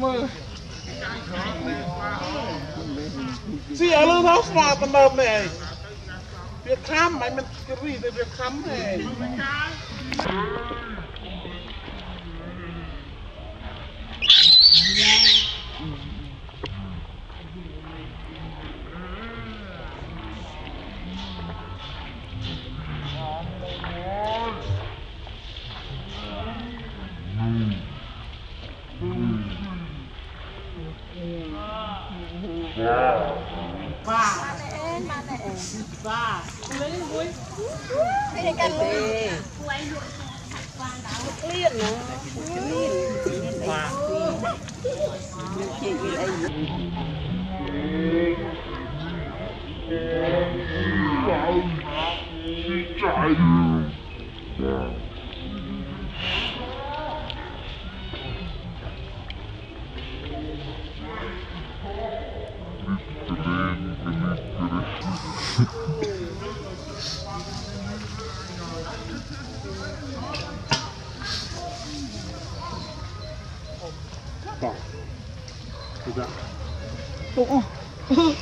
Mơ.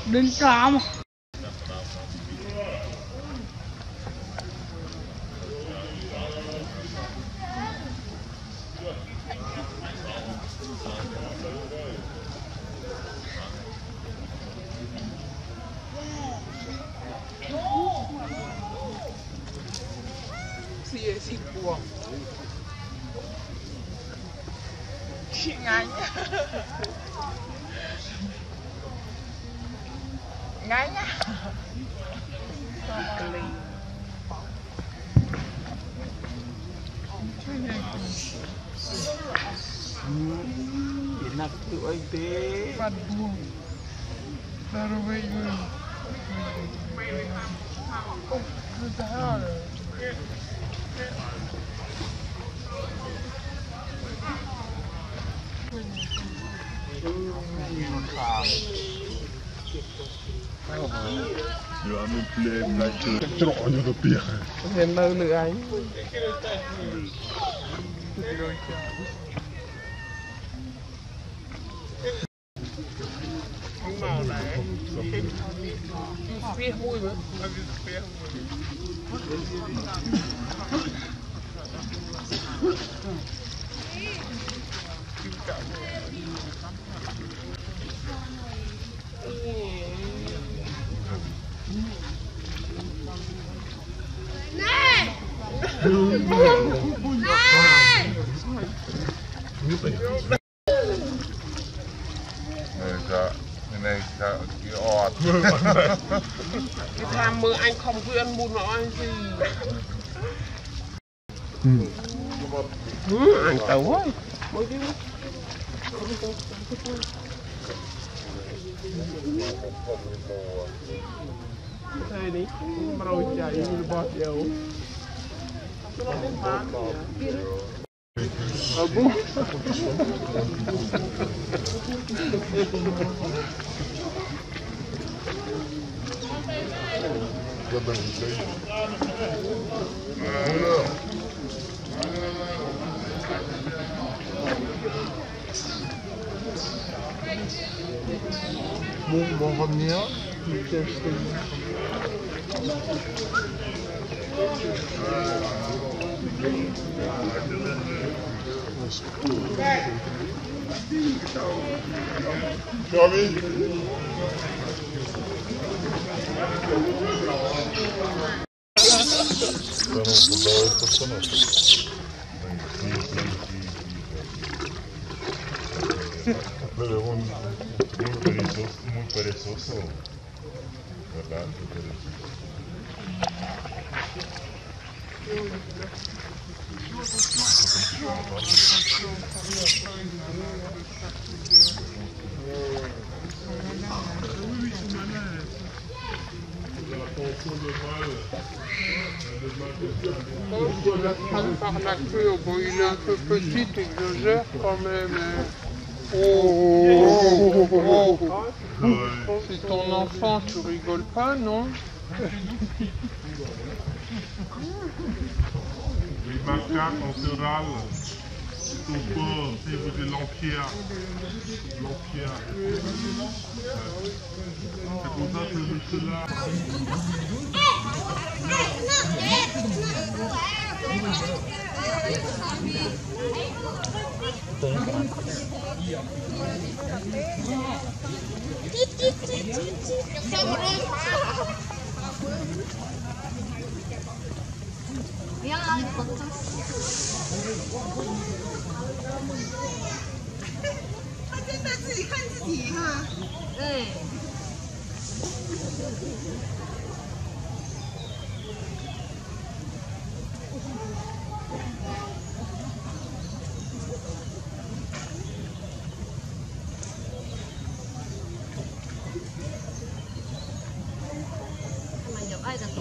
Đến cá mà. Xì buồn. Chị Ngành. Ngay nhá. Enak tuh ay deh. Padu. Baru begini. Oh, sudah. You are not playing like the troll of the beer. And now the eye. farmaceux bon, il est un peu petit et je gère quand même. Oh. C'est ton enfant, tu rigoles pas, non? Les macaques, on se râle. Son corps, si vous êtes l'empierre. C'est pour ça que je suis là.他真的自己看自己哈、啊，对。他们有爱的狗。